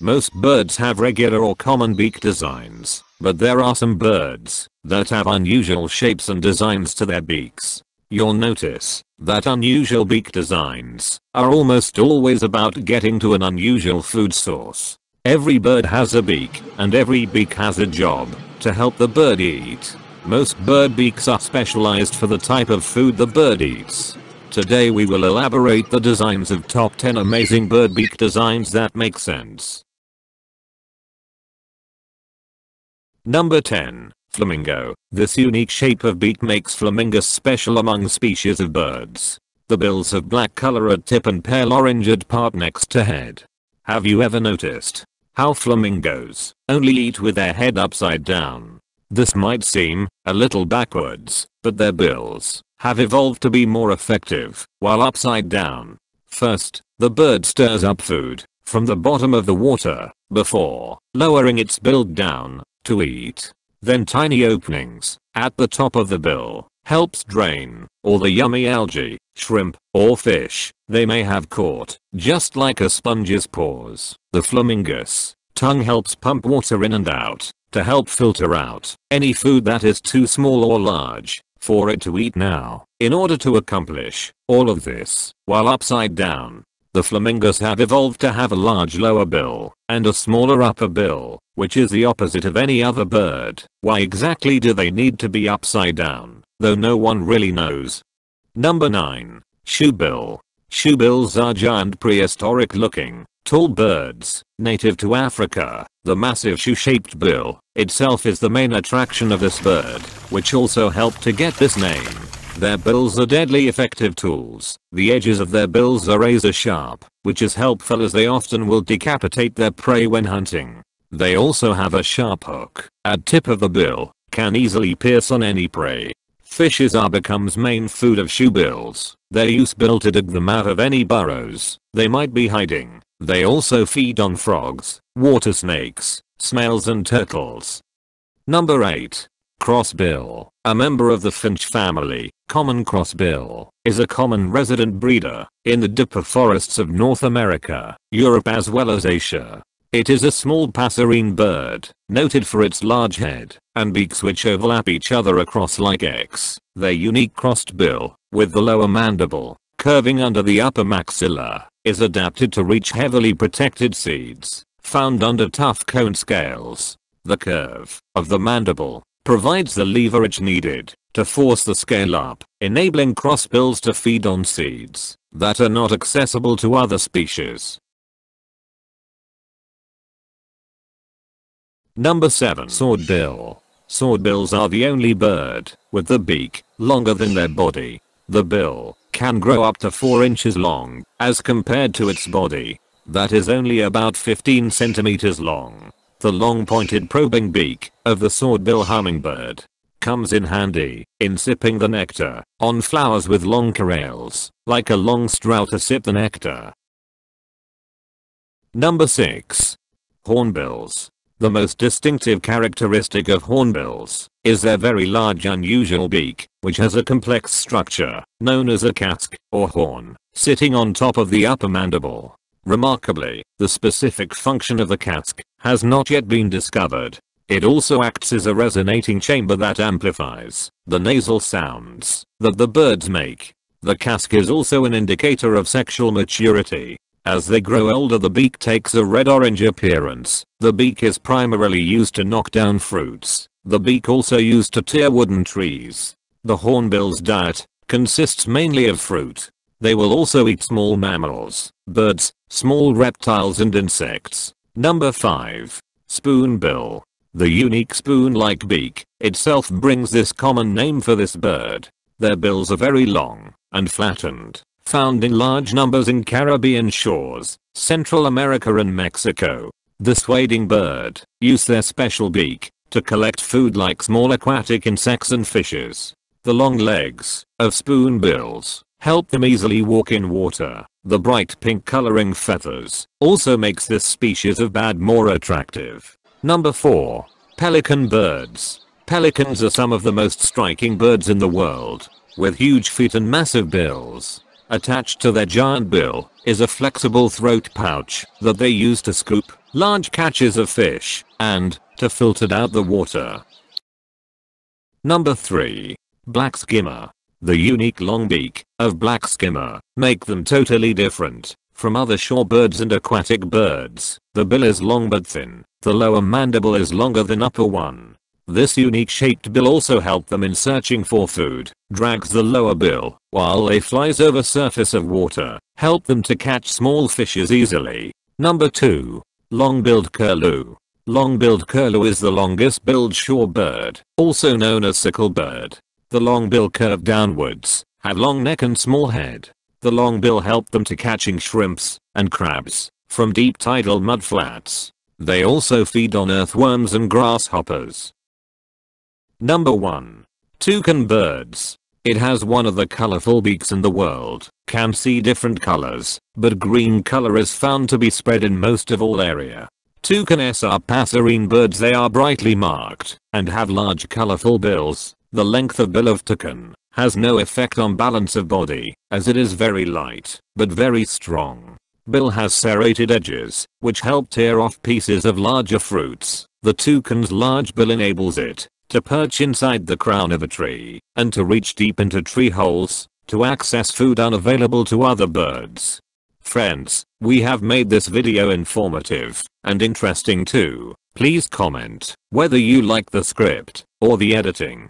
Most birds have regular or common beak designs, but there are some birds that have unusual shapes and designs to their beaks. You'll notice that unusual beak designs are almost always about getting to an unusual food source. Every bird has a beak, and every beak has a job to help the bird eat. Most bird beaks are specialized for the type of food the bird eats. Today we will elaborate the designs of top 10 amazing bird beak designs that make sense. Number 10. Flamingo. This unique shape of beak makes flamingos special among species of birds. The bills have black color at tip and pale orange at part next to head. Have you ever noticed how flamingos only eat with their head upside down? This might seem a little backwards, but their bills have evolved to be more effective while upside down. First, the bird stirs up food from the bottom of the water before lowering its bill down to eat. Then tiny openings at the top of the bill helps drain all the yummy algae, shrimp, or fish they may have caught. Just like a sponge's paws, the flamingo's tongue helps pump water in and out to help filter out any food that is too small or large for it to eat now. In order to accomplish all of this while upside down, the flamingos have evolved to have a large lower bill and a smaller upper bill, which is the opposite of any other bird. Why exactly do they need to be upside down, though no one really knows? Number 9. Shoebill. Shoebills are giant prehistoric looking, tall birds, native to Africa. The massive shoe-shaped bill itself is the main attraction of this bird, which also helped to get this name. Their bills are deadly effective tools. The edges of their bills are razor sharp, which is helpful as they often will decapitate their prey when hunting. They also have a sharp hook at tip of the bill, can easily pierce on any prey. Fishes are becomes main food of shoebills. They use bill to dig them out of any burrows they might be hiding. They also feed on frogs, water snakes, snails and turtles. Number 8. Crossbill. A member of the finch family, common crossbill is a common resident breeder in the dipper forests of North America, Europe as well as Asia. It is a small passerine bird, noted for its large head and beaks which overlap each other across like X. Their unique crossed bill, with the lower mandible curving under the upper maxilla, is adapted to reach heavily protected seeds found under tough cone scales. The curve of the mandible provides the leverage needed to force the scale up, enabling crossbills to feed on seeds that are not accessible to other species. Number 7. Swordbill. Swordbills are the only bird with the beak longer than their body. The bill can grow up to 4 inches long as compared to its body, that is only about 15 centimeters long. The long pointed probing beak of the swordbill hummingbird comes in handy in sipping the nectar on flowers with long carrels, like a long straw to sip the nectar. Number 6. Hornbills. The most distinctive characteristic of hornbills is their very large unusual beak, which has a complex structure known as a casque or horn, sitting on top of the upper mandible. Remarkably, the specific function of the casque has not yet been discovered. It also acts as a resonating chamber that amplifies the nasal sounds that the birds make. The casque is also an indicator of sexual maturity. As they grow older, the beak takes a red-orange appearance. The beak is primarily used to knock down fruits. The beak also used to tear wooden trees. The hornbill's diet consists mainly of fruit. They will also eat small mammals, birds, small reptiles and insects. Number 5. Spoonbill. The unique spoon-like beak itself brings this common name for this bird. Their bills are very long and flattened, found in large numbers in Caribbean shores, Central America and Mexico. This wading bird use their special beak to collect food like small aquatic insects and fishes. The long legs of spoonbills help them easily walk in water. The bright pink coloring feathers also makes this species of bird more attractive. Number 4. Pelican birds. Pelicans are some of the most striking birds in the world, with huge feet and massive bills. Attached to their giant bill is a flexible throat pouch that they use to scoop large catches of fish and to filter out the water. Number 3. Black skimmer. The unique long beak of black skimmer make them totally different from other shorebirds and aquatic birds. The bill is long but thin. The lower mandible is longer than upper one. This unique shaped bill also helps them in searching for food, drags the lower bill while they flies over surface of water, help them to catch small fishes easily. Number 2. Long-billed curlew. Long-billed curlew is the longest-billed shorebird, also known as sickle bird. The long bill curved downwards, have long neck and small head. The long bill helped them to catching shrimps and crabs from deep tidal mudflats. They also feed on earthworms and grasshoppers. Number 1. Toucan birds. It has one of the colorful beaks in the world, can see different colors, but green color is found to be spread in most of all area. Toucans are passerine birds. They are brightly marked and have large colorful bills. The length of bill of toucan has no effect on balance of body as it is very light but very strong. Bill has serrated edges which help tear off pieces of larger fruits. The toucan's large bill enables it to perch inside the crown of a tree and to reach deep into tree holes to access food unavailable to other birds. Friends, we have made this video informative and interesting too. Please comment whether you like the script or the editing.